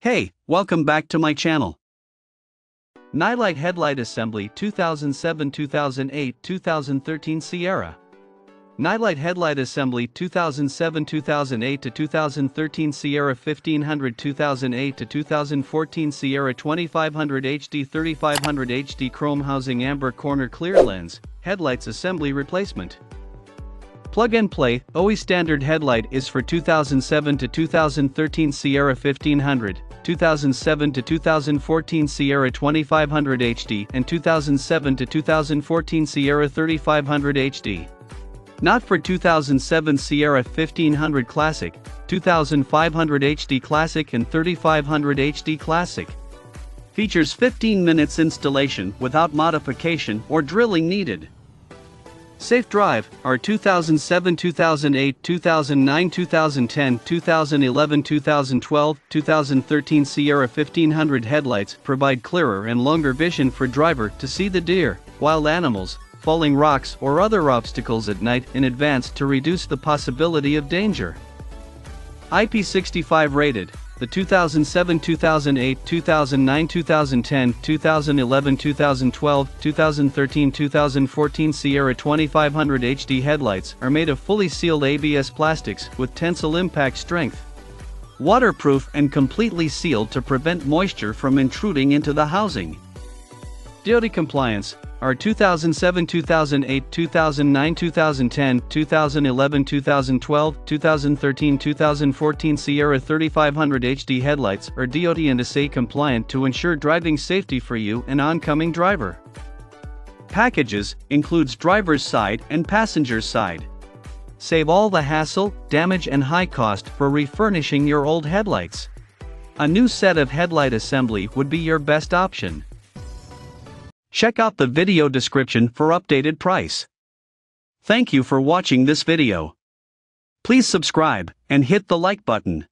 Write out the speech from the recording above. Hey, welcome back to my channel. Nilight Headlight Assembly 2007, 2008, 2013 Sierra. Nilight Headlight Assembly 2007, 2008 to 2013 Sierra 1500, 2008 to 2014 Sierra 2500 HD 3500 HD Chrome Housing Amber Corner Clear Lens, Headlights Assembly Replacement. Plug and play, OE standard headlight is for 2007 to 2013 Sierra 1500, 2007 to 2014 Sierra 2500 HD and 2007 to 2014 Sierra 3500 HD. Not for 2007 Sierra 1500 Classic, 2500 HD Classic and 3500 HD Classic. Features 15 minutes installation without modification or drilling needed. Safe drive, our 2007, 2008, 2009, 2010, 2011, 2012, 2013 Sierra 1500 headlights provide clearer and longer vision for driver to see the deer, wild animals, falling rocks or other obstacles at night in advance to reduce the possibility of danger. IP65 rated. The 2007, 2008, 2009, 2010, 2011, 2012, 2013, 2014 Sierra 2500 HD headlights are made of fully sealed ABS plastics with tensile impact strength. Waterproof and completely sealed to prevent moisture from intruding into the housing. DOT compliance. Our 2007, 2008, 2009, 2010, 2011, 2012, 2013, 2014 Sierra 3500 HD headlights are DOT and SA compliant to ensure driving safety for you and oncoming driver. Packages includes driver's side and passenger's side. Save all the hassle, damage and high cost for refurnishing your old headlights. A new set of headlight assembly would be your best option. Check out the video description for updated price. Thank you for watching this video. Please subscribe and hit the like button.